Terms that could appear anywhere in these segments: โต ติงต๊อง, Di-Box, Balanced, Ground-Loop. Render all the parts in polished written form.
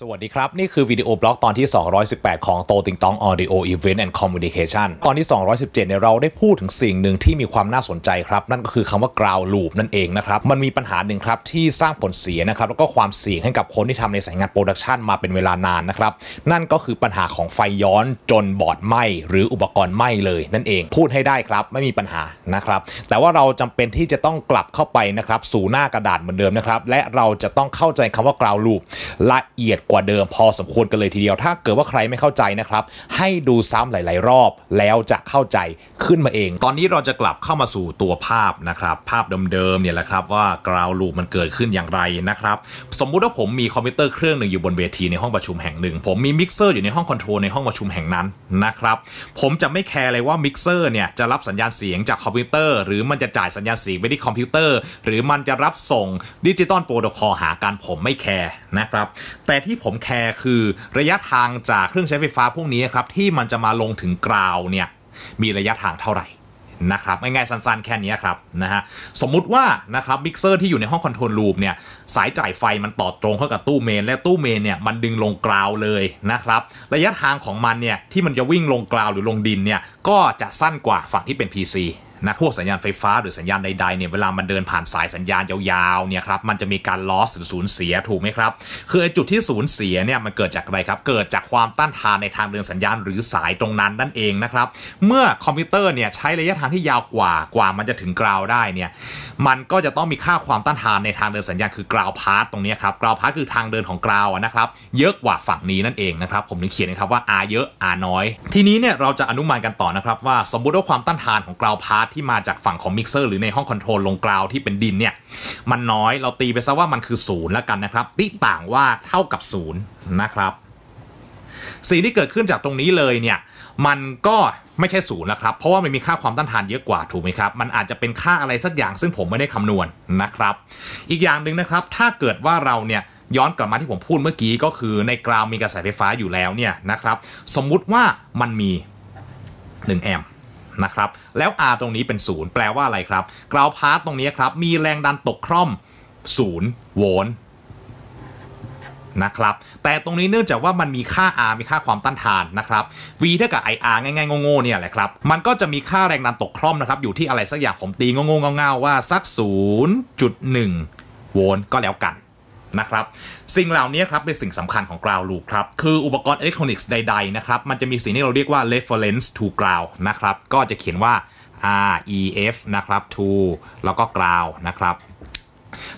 สวัสดีครับนี่คือวิดีโอบล็อกตอนที่218ของโตติงตอง Audio Event and Communication ตอนที่217เนี่ยเราได้พูดถึงสิ่งหนึ่งที่มีความน่าสนใจครับนั่นก็คือคำว่า ground loop นั่นเองนะครับมันมีปัญหาหนึ่งครับที่สร้างผลเสียนะครับแล้วก็ความเสี่ยงให้กับคนที่ทำในสายงานโปรดักชันมาเป็นเวลานานนะครับนั่นก็คือปัญหาของไฟย้อนจนบอร์ดไหม้หรืออุปกรณ์ไหม้เลยนั่นเองพูดให้ได้ครับไม่มีปัญหานะครับแต่ว่าเราจำเป็นที่จะต้องกลับเข้าไปนะครับสู่หน้ากระดาษเหมือนเดิมนะครับและเราจะต้องเข้าใจคำว่า ground loop ละเอียดกว่าเดิมพอสมควรกันเลยทีเดียวถ้าเกิดว่าใครไม่เข้าใจนะครับให้ดูซ้ำหลายๆรอบแล้วจะเข้าใจขึ้นมาเองตอนนี้เราจะกลับเข้ามาสู่ตัวภาพนะครับภาพเดิมๆเนี่ยแหละครับว่ากราวลูปมันเกิดขึ้นอย่างไรนะครับสมมุติว่าผมมีคอมพิวเตอร์เครื่องหนึ่งอยู่บนเวทีในห้องประชุมแห่งหนึ่งผมมีมิกเซอร์อยู่ในห้องคอนโทรลในห้องประชุมแห่งนั้นนะครับผมจะไม่แคร์เลยว่ามิกเซอร์เนี่ยจะรับสัญญาณเสียงจากคอมพิวเตอร์หรือมันจะจ่ายสัญญาณเสียงไปที่คอมพิวเตอร์หรือมันจะรับส่งดิจิตอลโปรโตคอลหากันผมไม่แคร์นะครับแต่ที่ผมแคร์คือระยะทางจากเครื่องใช้ไฟฟ้าพวกนี้ครับที่มันจะมาลงถึงกราวเนี่ยมีระยะทางเท่าไหร่นะครับง่ายๆสั้นๆแค่นี้ครับนะฮะสมมุติว่านะครับมิกเซอร์ที่อยู่ในห้องคอนโทรลรูมเนี่ยสายจ่ายไฟมันต่อตรงเข้ากับตู้เมนและตู้เมนเนี่ยมันดึงลงกราวเลยนะครับระยะทางของมันเนี่ยที่มันจะวิ่งลงกราวหรือลงดินเนี่ยก็จะสั้นกว่าฝั่งที่เป็น PCนะพวกสัญญาณไฟฟ้าหรือสัญญาณใดๆเนี่ยเวลามันเดินผ่านสายสัญญาณยาวๆเนี่ยครับมันจะมีการ loss หรือสูญเสียถูกไหมครับคือจุดที่สูญเสียเนี่ยมันเกิดจากอะไรครับเกิดจากความต้านทานในทางเดินสัญญาณหรือสายตรงนั้นนั่นเองนะครับเมื่อคอมพิวเตอร์เนี่ยใช้ระยะทางที่ยาวกว่ามันจะถึงกราวได้เนี่ยมันก็จะต้องมีค่าความต้านทานในทางเดินสัญญาณคือกราวพาสตรงนี้ครับกราวพาสคือทางเดินของกราวนะครับเยอะกว่าฝั่งนี้นั่นเองนะครับผมถึงเขียนนะครับว่า R เยอะ R น้อยทีนี้เนี่ยเราจะอนุมานกันต่อนะครับว่าสมมติว่าความต้านทานของกราวพาสที่มาจากฝั่งของมิกเซอร์หรือในห้องคอนโทรลลงกราวที่เป็นดินเนี่ยมันน้อยเราตีไปซะว่ามันคือ0แล้วกันนะครับติต่างว่าเท่ากับ0นะครับสิ่งที่เกิดขึ้นจากตรงนี้เลยเนี่ยมันก็ไม่ใช่0แล้วครับเพราะว่ามันมีค่าความต้านทานเยอะกว่าถูกไหมครับมันอาจจะเป็นค่าอะไรสักอย่างซึ่งผมไม่ได้คำนวณนะครับอีกอย่างหนึ่งนะครับถ้าเกิดว่าเราเนี่ยย้อนกลับมาที่ผมพูดเมื่อกี้ก็คือในกราวมีกระแสไฟฟ้าอยู่แล้วเนี่ยนะครับสมมุติว่ามันมี1แอมป์นะครับแล้ว R ตรงนี้เป็น0แปลว่าอะไรครับกราวพาสตรงนี้ครับมีแรงดันตกคร่อม0โวลต์นะครับแต่ตรงนี้เนื่องจากว่ามันมีค่า R มีค่าความต้านทานนะครับ V เท่ากับ IR ง่ายๆโง่ๆเนี่ยแหละครับมันก็จะมีค่าแรงดันตกคร่อมนะครับอยู่ที่อะไรสักอย่างผมตีโง่ๆเง่าๆว่าสัก 0.1 โวลต์ก็แล้วกันนะครับสิ่งเหล่านี้ครับเป็นสิ่งสำคัญของ ground loop ครับคืออุปกรณ์อิเล็กทรอนิกส์ใดๆนะครับมันจะมีสิ่งที่เราเรียกว่า reference to ground นะครับก็จะเขียนว่า REF นะครับ to แล้วก็ ground นะครับ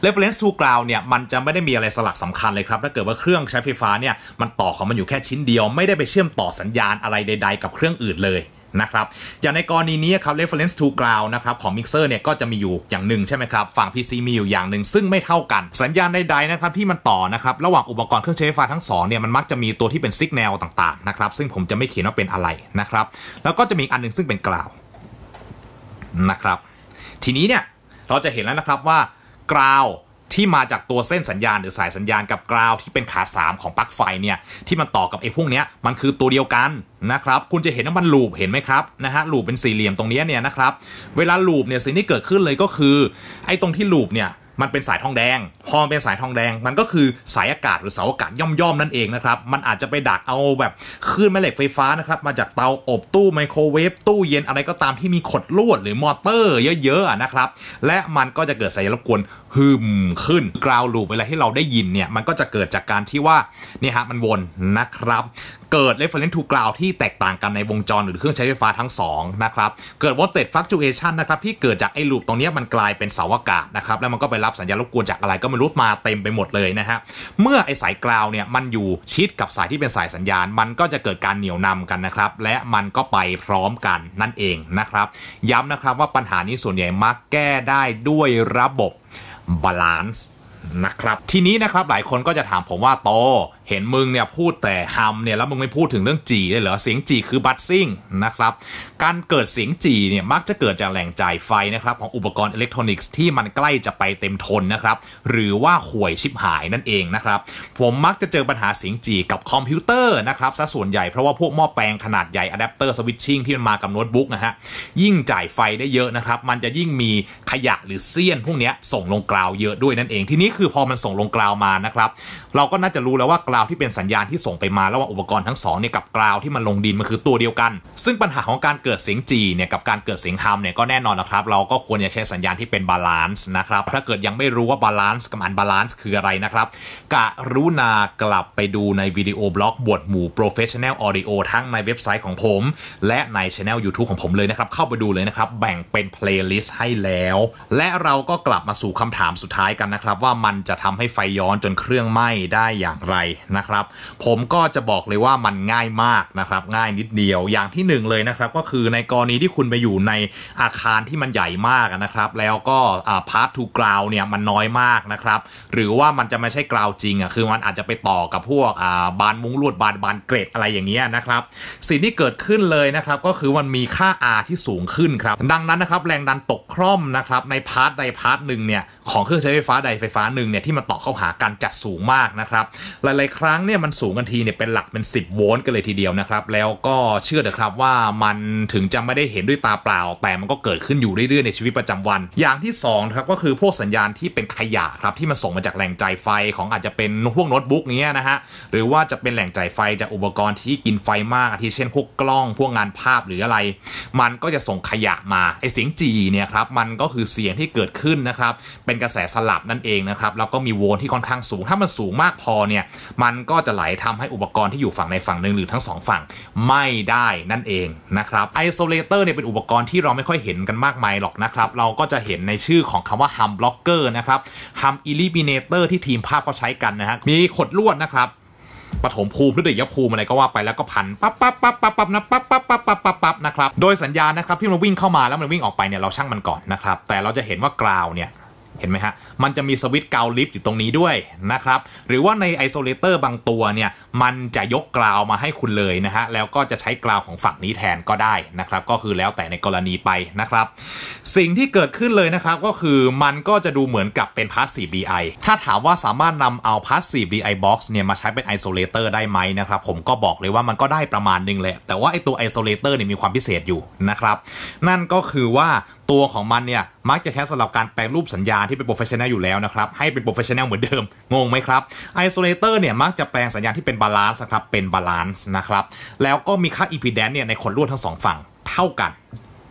reference to ground เนี่ยมันจะไม่ได้มีอะไรสลักสำคัญเลยครับถ้าเกิดว่าเครื่องใช้ไฟฟ้าเนี่ยมันต่อของมันอยู่แค่ชิ้นเดียวไม่ได้ไปเชื่อมต่อสัญญาณอะไรใดๆกับเครื่องอื่นเลยนะครับอย่างในกรณีนี้ครับ reference to ground นะครับของ mixer เนี่ยก็จะมีอยู่อย่างหนึ่งใช่ไหมครับฝั่ง PC มีอยู่อย่างหนึ่งซึ่งไม่เท่ากันสัญญาณใดๆนะครับที่มันต่อนะครับระหว่างอุปกรณ์เครื่องใช้ไฟฟ้าทั้งสองเนี่ยมันมักจะมีตัวที่เป็น signal ต่างๆนะครับซึ่งผมจะไม่เขียนว่าเป็นอะไรนะครับแล้วก็จะมีอันหนึ่งซึ่งเป็น ground นะครับทีนี้เนี่ยเราจะเห็นแล้วนะครับว่า ground ที่มาจากตัวเส้นสัญญาณหรือสายสัญญาณกับกราวที่เป็นขา3ของปลั๊กไฟเนี่ยที่มันต่อกับไอ้พวกนี้มันคือตัวเดียวกันนะครับคุณจะเห็นว่ามันลูปเห็นไหมครับนะฮะลูปเป็นสี่เหลี่ยมตรงนี้เนี่ยนะครับเวลาลูปเนี่ยสิ่งที่เกิดขึ้นเลยก็คือไอ้ตรงที่ลูปเนี่ยมันเป็นสายทองแดงพอมันเป็นสายทองแดงมันก็คือสายอากาศหรือเสาอากาศย่อมๆนั่นเองนะครับมันอาจจะไปดักเอาแบบคลื่นแม่เหล็กไฟฟ้านะครับมาจากเตาอบตู้ไมโครเวฟตู้เย็นอะไรก็ตามที่มีขดลวดหรือมอเตอร์เยอะๆนะครับและมันก็จะเกิดสายรบกวนฮึมขึ้นกราวลูปเวลาที่เราได้ยินเนี่ยมันก็จะเกิดจากการที่ว่าเนี่ยฮะมันวนนะครับเกิด reference to ground ที่แตกต่างกันในวงจรหรือเครื่องใช้ไฟฟ้าทั้ง2นะครับเกิด voltage fluctuation นะครับที่เกิดจากไอ้ลูปตรงนี้มันกลายเป็นเสาอากาศนะครับแล้วมันก็ไปรับสัญญาณรบกวนจากอะไรก็ไม่รู้มาเต็มไปหมดเลยนะฮะเมื่อไอ้สายกราวเนี่ยมันอยู่ชิดกับสายที่เป็นสายสัญญาณมันก็จะเกิดการเหนี่ยวนำกันนะครับและมันก็ไปพร้อมกันนั่นเองนะครับย้ำนะครับว่าปัญหานี้ส่วนใหญ่มักแก้ได้ด้วยระบบบาลานซ์นะครับทีนี้นะครับหลายคนก็จะถามผมว่าโตเห็นมึงเนี่ยพูดแต่ฮัมเนี่ยแล้วมึงไม่พูดถึงเรื่องจีเลยเหรอเสียงจีคือบัสซิ่งนะครับการเกิดเสียงจีเนี่ยมักจะเกิดจากแหล่งจ่ายไฟนะครับของอุปกรณ์อิเล็กทรอนิกส์ที่มันใกล้จะไปเต็มทนนะครับหรือว่าห่วยชิบหายนั่นเองนะครับผมมักจะเจอปัญหาเสียงจีกับคอมพิวเตอร์นะครับซะส่วนใหญ่เพราะว่าพวกหม้อแปลงขนาดใหญ่อะแดปเตอร์สวิตชิ่งที่มันมากับโน้ตบุ๊กนะฮะยิ่งจ่ายไฟได้เยอะนะครับมันจะยิ่งมีขยะหรือเสี้ยนพวกนี้ส่งลงกราวเยอะด้วยนั่นเองทีนี้ คือพอมันส่งลงกราวมานะครับเราก็น่าจะรู้แล้วว่ากราวที่เป็นสัญญาณที่ส่งไปมาระหว่างอุปกรณ์ทั้ง2เนี่ยกับกราวที่มันลงดินมันคือตัวเดียวกันซึ่งปัญหาของการเกิดเสียงจีเนี่ยกับการเกิดเสียงฮัมเนี่ยก็แน่นอนนะครับเราก็ควรจะใช้สัญญาณที่เป็นบาลานซ์นะครับถ้าเกิดยังไม่รู้ว่าบาลานซ์กับอันบาลานซ์คืออะไรนะครับกรุณากลับไปดูในวิดีโอบล็อกบทหมู่ Professional Audio ทั้งในเว็บไซต์ของผมและใน Channel YouTube ของผมเลยนะครับเข้าไปดูเลยนะครับแบ่งเป็น Playlist ให้แล้วและเราก็กลับมาสู่คำถามสุดท้ายกันนะครับว่ามันจะทำให้ไฟย้อนจนเครื่องไหม้ได้อย่างไรนะครับผมก็จะบอกเลยว่ามันง่ายมากนะครับง่ายนิดเดียวอย่างที่1เลยนะครับก็คือในกรณีที่คุณไปอยู่ในอาคารที่มันใหญ่มากนะครับแล้วก็Path to Ground เนี่ยมันน้อยมากนะครับหรือว่ามันจะไม่ใช่ Ground จริงอ่ะคือมันอาจจะไปต่อกับพวกบานมุ้งลวดบานเกรดอะไรอย่างเงี้ยนะครับสิ่งที่เกิดขึ้นเลยนะครับก็คือมันมีค่า R ที่สูงขึ้นครับดังนั้นนะครับแรงดันตกคร่อมนะครับในพาร์ทใดพาร์ทหนึ่งเนี่ยของเครื่องใช้ไฟฟ้าใดไฟฟ้าหนึ่งเนี่ยที่มันต่อเข้าหากันจะสูงมากนะครับหลายๆครั้งเนี่ยมันสูงกันทีเนี่ยเป็นหลักเป็น10โวลต์กันเลยทีเดียวนะครับแล้วก็เชื่อเถอะครับว่ามันถึงจะไม่ได้เห็นด้วยตาเปล่าแต่มันก็เกิดขึ้นอยู่เรื่อยๆในชีวิตประจำวันอย่างที่2ครับก็คือพวกสัญญาณที่เป็นขยะครับที่มันส่งมาจากแหล่งจ่ายไฟของอาจจะเป็นพวกโน้ตบุ๊กเนี้ยนะฮะหรือว่าจะเป็นแหล่งจ่ายไฟจากอุปกรณ์ที่กินไฟมากอาทิเช่นพวกกล้องพวกงานภาพหรืออะไรมันก็จะส่งขยะมาไอเสียงจีเนี่ยครับมันก็คือเสียงที่เกิดขึ้นนะครับเป็นกระแสสลับนั่นเองนะครับแล้วก็มีโวลต์ที่ค่อนข้างสูงถ้ามันสูงมากพอเนี่ยมันก็จะไหลทำให้อุปกรณ์ที่อยู่ฝั่งในฝั่งหนึ่งหรือทั้ง2ฝั่งไม่ได้นั่นเองนะครับไอโซเลเตอร์เนี่ยเป็นอุปกรณ์ที่เราไม่ค่อยเห็นกันมากมายหรอกนะครับเราก็จะเห็นในชื่อของคำว่าฮัมบล็อกเกอร์นะครับฮัมอิลิมิเนเตอร์ที่ทีมภาพเขาใช้กันนะฮะมีขดลวดนะครับปฐมภูมิหรือเดียภูมิอะไรก็ว่าไปแล้วก็พันปั๊บนะปั๊บนะครับโดยสัญญาณนะครับที่มันวิ่งเข้ามาแล้วมันวิ่งออกไปเนี่ยเราชั่งมันก่อนนะครับแต่เราจะเห็นว่ากราวเนี่ยเห็นไหมฮะมันจะมีสวิตช์กราวลิฟต์อยู่ตรงนี้ด้วยนะครับหรือว่าในไอโซเลเตอร์บางตัวเนี่ยมันจะยกกราวมาให้คุณเลยนะฮะแล้วก็จะใช้กราวของฝั่งนี้แทนก็ได้นะครับก็คือแล้วแต่ในกรณีไปนะครับสิ่งที่เกิดขึ้นเลยนะครับก็คือมันก็จะดูเหมือนกับเป็น Passive DI ถ้าถามว่าสามารถนำเอา Passive DI Box เนี่ยมาใช้เป็นไอโซเลเตอร์ได้ไหมนะครับผมก็บอกเลยว่ามันก็ได้ประมาณนึงแหละแต่ว่าไอตัวไอโซเลเตอร์เนี่ยมีความพิเศษอยู่นะครับนั่นก็คือว่าตัวของมันเนี่ยมักจะใช้สำหรับการแปลรูปสัญญาณที่เป็น Professional อยู่แล้วนะครับให้เป็น Professional เหมือนเดิมงงไหมครับ Isolator เนี่ยมักจะแปลงสัญญาณที่เป็น Balance นะครับเป็น Balance นะครับแล้วก็มีค่า Impedance เนี่ยในขดลวดทั้ง2ฝั่งเท่ากัน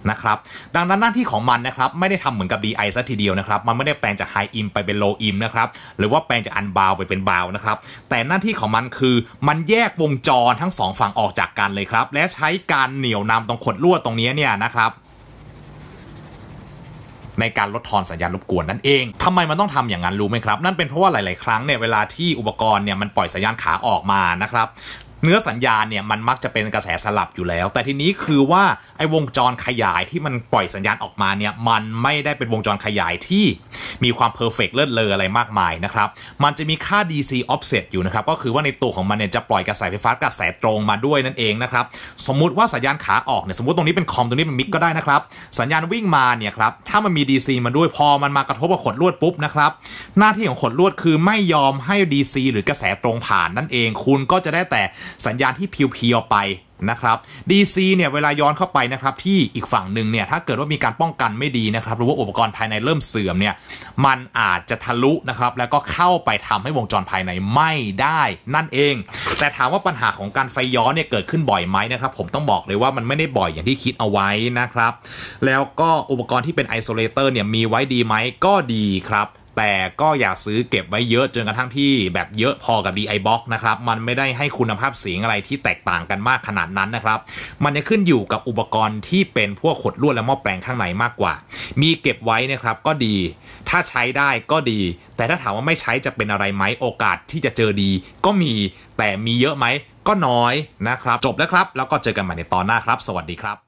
นะครับดังนั้นหน้าที่ของมันนะครับไม่ได้ทำเหมือนกับ DI ซะทีเดียวนะครับมันไม่ได้แปลงจาก High Im ไปเป็น Low Im นะครับหรือว่าแปลงจาก Unbound ไปเป็น Bound นะครับแต่หน้าที่ของมันคือมันแยกวงจรทั้ง2ฝั่งออกจากกันเลยครับและใช้การเหนี่ยวนำตรงขดลวดตรงนี้เนี่ยนะครับในการลดทอนสัญญาณรบกวนนั่นเองทำไมมันต้องทำอย่างนั้นรู้ไหมครับนั่นเป็นเพราะว่าหลายๆครั้งเนี่ยเวลาที่อุปกรณ์เนี่ยมันปล่อยสัญญาณขาออกมานะครับเนื้อสัญญาณเนี่ยมันมักจะเป็นกระแสสลับอยู่แล้วแต่ทีนี้คือว่าไอ้วงจรขยายที่มันปล่อยสัญญาณออกมาเนี่ยมันไม่ได้เป็นวงจรขยายที่มีความเพอร์เฟกต์เลิศเลออะไรมากมายนะครับมันจะมีค่า DC offset อยู่นะครับก็คือว่าในตัวของมันเนี่ยจะปล่อยกระแสไฟฟ้ากระแสตรงมาด้วยนั่นเองนะครับสมมุติว่าสัญญาณขาออกเนี่ยสมมติตรงนี้เป็นคอมตรงนี้เป็นมิกก็ได้นะครับสัญญาณวิ่งมาเนี่ยครับถ้ามันมี DC มาด้วยพอมันมากระทบกับขดลวดปุ๊บนะครับหน้าที่ของขดลวดคือไม่ยอมให้ DC หรือกระแสตรงผ่านนั่นเองคุณก็จะได้แต่สัญญาณที่เพียวๆไปนะครับ DC เนี่ยเวลาย้อนเข้าไปนะครับที่อีกฝั่งหนึ่งเนี่ยถ้าเกิดว่ามีการป้องกันไม่ดีนะครับหรือว่าอุปกรณ์ภายในเริ่มเสื่อมเนี่ยมันอาจจะทะลุนะครับแล้วก็เข้าไปทำให้วงจรภายในไม่ได้นั่นเองแต่ถามว่าปัญหาของการไฟย้อนเนี่ยเกิดขึ้นบ่อยไหมนะครับผมต้องบอกเลยว่ามันไม่ได้บ่อยอย่างที่คิดเอาไว้นะครับแล้วก็อุปกรณ์ที่เป็นไอโซเลเตอร์เนี่ยมีไว้ดีไหมก็ดีครับแต่ก็อย่าซื้อเก็บไว้เยอะจนกระทั่งที่แบบเยอะพอกับ DI Box นะครับมันไม่ได้ให้คุณภาพเสียงอะไรที่แตกต่างกันมากขนาดนั้นนะครับมันจะขึ้นอยู่กับอุปกรณ์ที่เป็นพวกขดลวดและหม้อแปลงข้างในมากกว่ามีเก็บไว้นะครับก็ดีถ้าใช้ได้ก็ดีแต่ถ้าถามว่าไม่ใช้จะเป็นอะไรไหมโอกาสที่จะเจอดีก็มีแต่มีเยอะไหมก็น้อยนะครับจบแล้วครับแล้วก็เจอกันใหม่ในตอนหน้าครับสวัสดีครับ